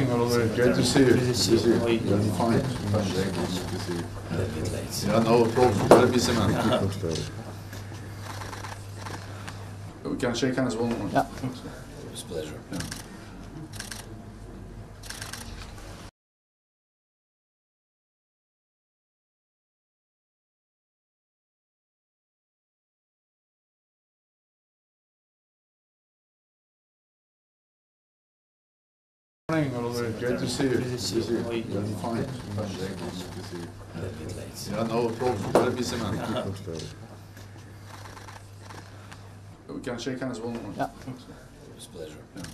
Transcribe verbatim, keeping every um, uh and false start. morning, Robert. Great to see you. Good to see you. You're fine. Yeah, no problem. Very busy man. We can shake hands one more. Yeah. It was a pleasure. Yeah. Good morning, great to see you. Good to see you. You're fine. Yeah, no problem. Very busy man. We can shake hands one more. Yeah. It was a pleasure. Yeah.